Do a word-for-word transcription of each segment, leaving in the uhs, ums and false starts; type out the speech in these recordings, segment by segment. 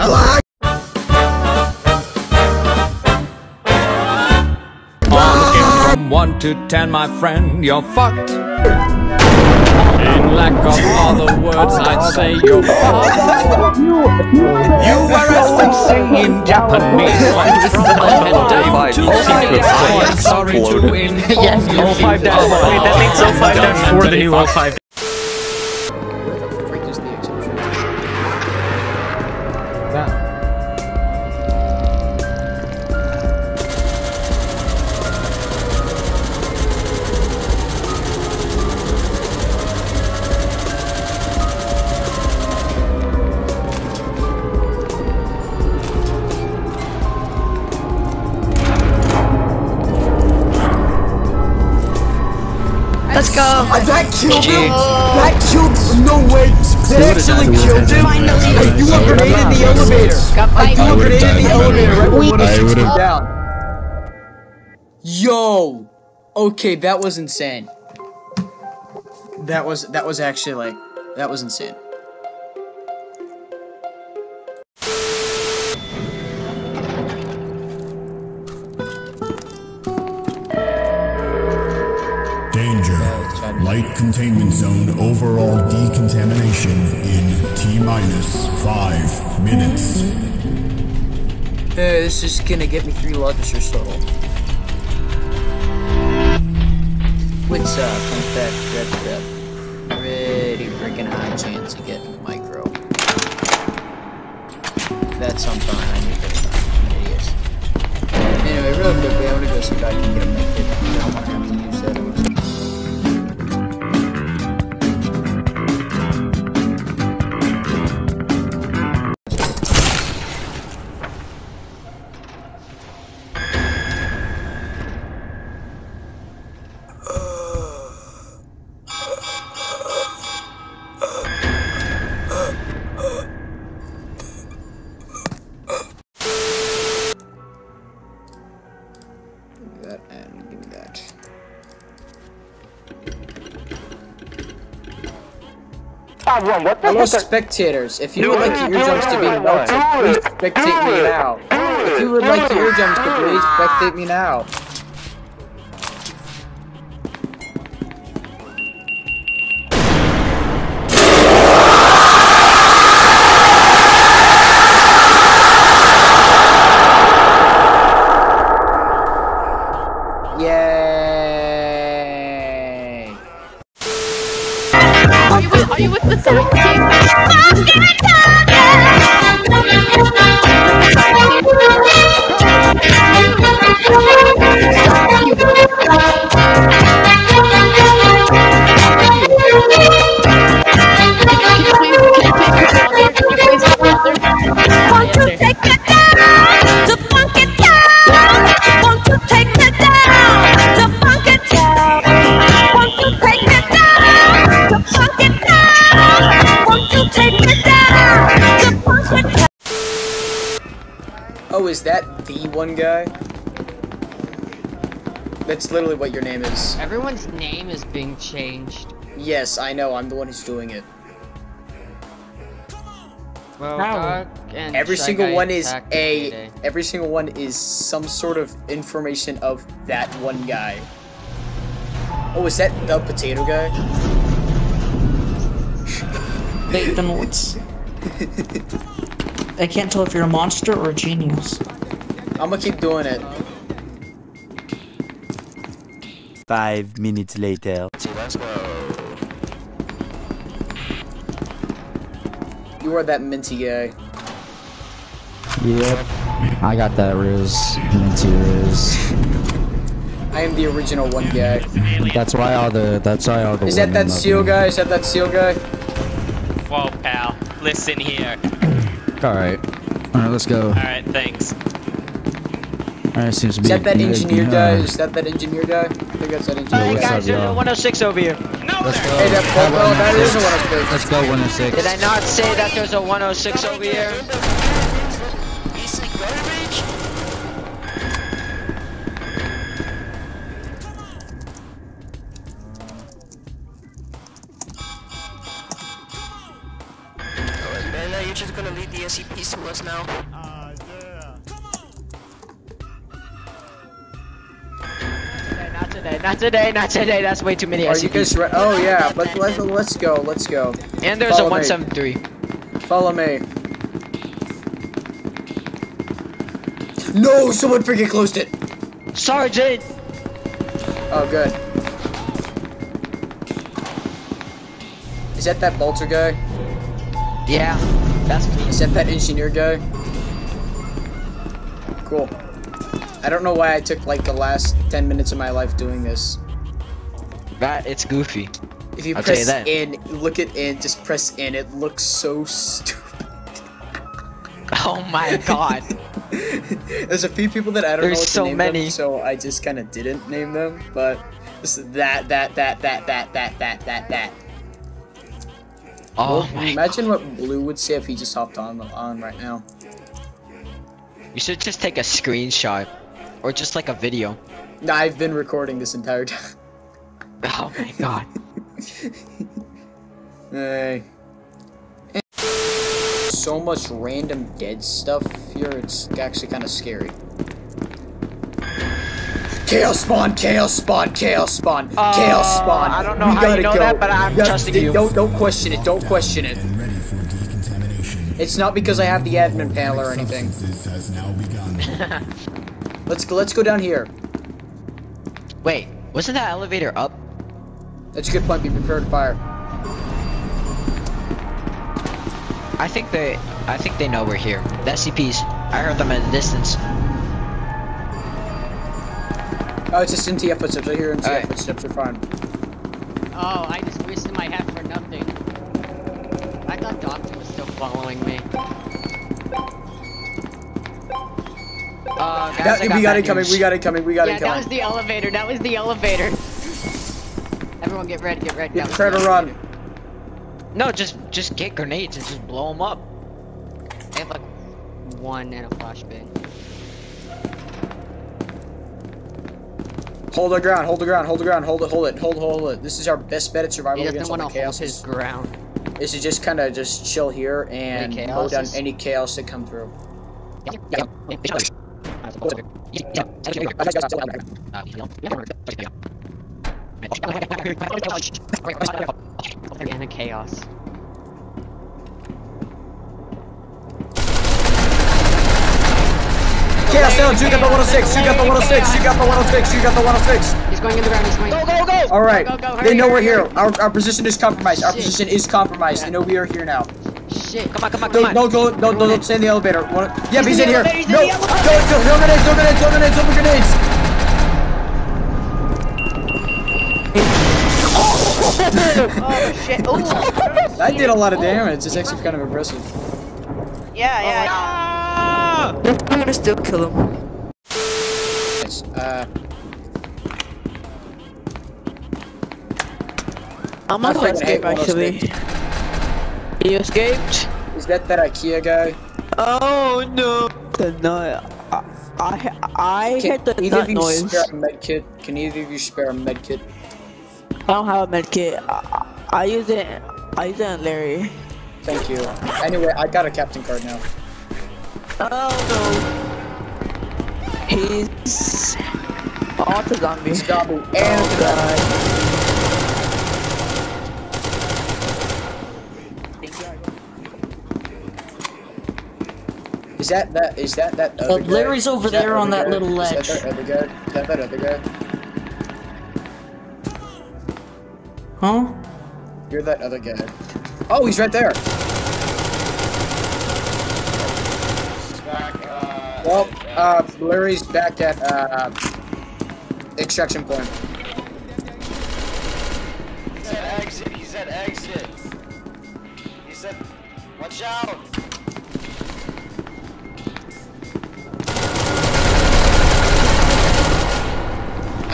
Alive! On a scale from one to ten, my friend, you're fucked. In lack of other words, I'd say you're fucked. You were essay in Japanese went from a to secret I am sorry to inform yes, you. five dash Wait, that means all five dash four that you all five. Let's go. Uh, that killed him. That killed. No way. That actually killed him. I threw a grenade in the elevator. I threw a grenade in the elevator. I would have down. Yo. Okay, that was insane. That was that was actually like that was insane. Light containment zone overall decontamination in T-minus five minutes. Hey, this is gonna get me three luggage or so. What's up? In fact, that's a pretty freaking high chance of getting micro. That's something I need to find. It is. Anyway, real quickly, I'm gonna go see if I can get a micro. I don't wanna have to use that. What the Hello spectators, if you would like your eardrums to be melted, please spectate me now. If you would like your eardrums to please spectate me now. Is that the one guy? That's literally what your name is. Everyone's name is being changed. Yes, I know. I'm the one who's doing it. Well, Doc and every single one is a. Today. Every single one is some sort of information of that one guy. Oh, is that the potato guy? Wait, then what's? I can't tell if you're a monster or a genius. I'm gonna keep doing it. Five minutes later. You are that minty guy. Yep. I got that Riz. Minty Riz. I am the original one guy. That's why all the. That's why all the. Is that that seal guy? Is that that seal guy? Whoa, pal. Listen here. Alright. Alright, let's go. Alright, thanks. Alright, seems to be. Is that that engineer guy? Is that that engineer guy? I think that's that engineer guy. Hey guys, there's a one oh six over here. No, let's go. Hey, that, oh, well, that is a one oh six. Let's go, one oh six. Did I not say that there's a one oh six over here? Yeah, you're just gonna lead the S C Ps to us now. Uh, yeah. Come on. Not today, not today, not today. That's way too many Are S C Ps. You guys re oh yeah, let's, let's let's go, let's go. And there's Follow a one seven three. Me. Follow me. No, someone freaking closed it. Sergeant. Oh good. Is that that bolter guy? Yeah, that's cool. Is that that engineer guy? Cool. I don't know why I took like the last ten minutes of my life doing this. That it's goofy. If you I'll press tell you that. in, look it in, just press in. It looks so stupid. Oh my god. There's a few people that I don't There's know what so to name many. Them, so I just kind of didn't name them. But this is that, that, that, that, that, that, that, that, that. Oh well, my Imagine God. what Blue would say if he just hopped on on right now. You should just take a screenshot, or just like a video. Nah, I've been recording this entire time. Oh my God. Hey. And so much random dead stuff here. It's actually kind of scary. Chaos spawn, chaos spawn, chaos spawn, uh, chaos spawn. I don't know we how you know go. that, but I'm yeah, trusting you. Don't, don't question it, don't question it. It's not because I have the admin panel or anything. let's go, let's go down here. Wait, wasn't that elevator up? That's a good point, be prepared to fire. I think they, I think they know we're here. The S C Ps, I heard them at a distance. Oh, it's just N T F footsteps. I hear N T F footsteps are fine. Oh, I just wasted my head for nothing. I thought Doctor was still following me. Uh, guys, that, I got we got it coming, we got it coming, we got yeah, it coming. Yeah, that was the elevator, that was the elevator. Everyone get ready, get ready. Get ready to run. No, just, just get grenades and just blow them up. They have like one and a flashbang. Hold the ground, hold the ground, hold the ground, hold it, hold it, hold it, hold it. This is our best bet at survival against all the chaos. His ground. This is just kind of just chill here and hold down any chaos that come through. Organic chaos. Chaos down, shoot up the one oh six, shoot up the one oh six, shoot up the one oh six, shoot up the one oh six. He's going in the ground, he's going. Go, go, go! Alright, they know we're here. Our, our position is compromised, our Shit. position is compromised. Yeah. They know we are here now. Shit, come on, come on, come on. No, go, no, no, don't stay in the elevator. Yep, yeah, he's, he's in, in here. He's no, in no, no, no grenades, no grenades, no grenades, no grenades. Oh, shit. Oh. That did a lot of damage. It's actually kind of impressive. Yeah, yeah, yeah. I'm gonna still kill him. Uh, I'm not gonna escape actually. He escaped? Is that that IKEA guy? Oh no! The no, I I, I hit the nut noise. Can either of you spare a med kit? Can either of you spare a med kit? I don't have a med kit. I, I use it. I use it on Larry. Thank you. Anyway, I got a captain card now. Oh no! He's auto zombie. He's double and oh, Is that that? Is that that? Other guy? Larry's over there on that little ledge. Is that that other guy? Is that that other guy? Huh? You're that other guy. Oh, he's right there. Well, uh, Larry's back at, uh, extraction point. He's at exit, he's at exit. He's at, watch out!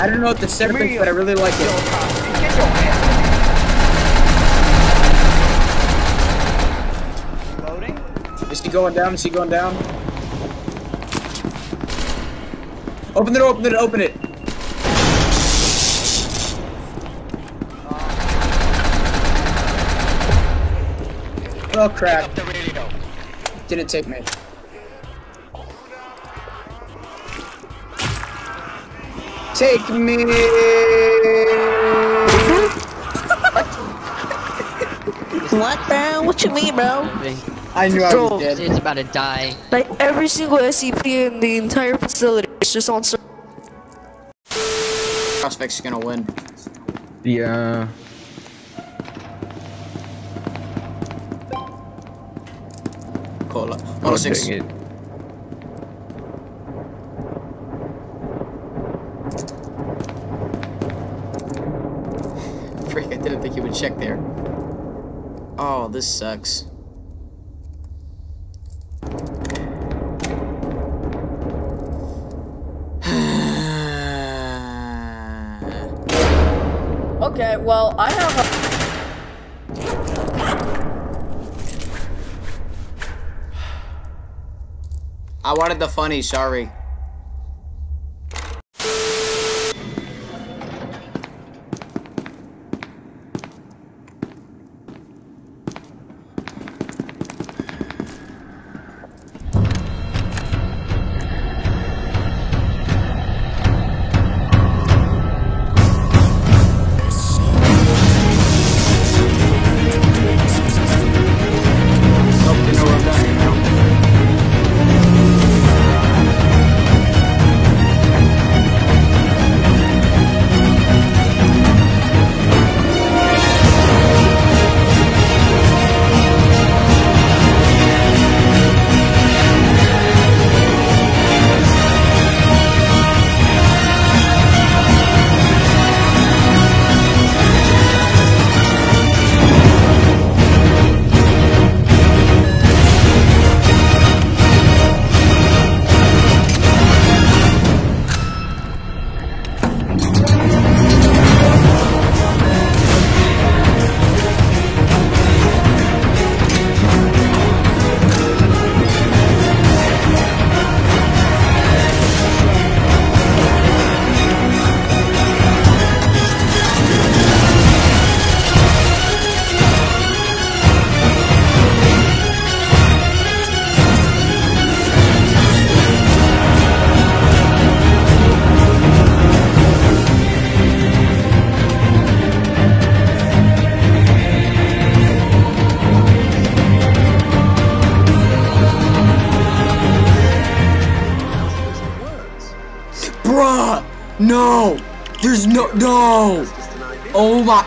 I don't know what the step is, but I really like it. Loading? Is he going down? Is he going down? Open the door, open it, open it! Oh crap. Didn't take me. Take me! What, bro? What you mean, bro? I knew I was dead. It's about to die. Like, every single S C P in the entire facility is just on server. Prospect's gonna win. Yeah. Call up. one oh six. Freak, I didn't think he would check there. Oh, this sucks. Okay, well, I have a... I wanted the funny, sorry. No! There's no- No! Oh my-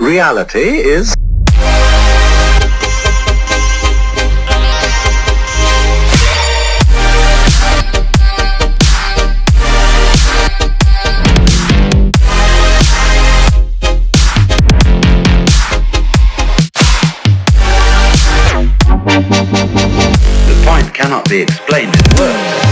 Reality is- cannot be explained in words.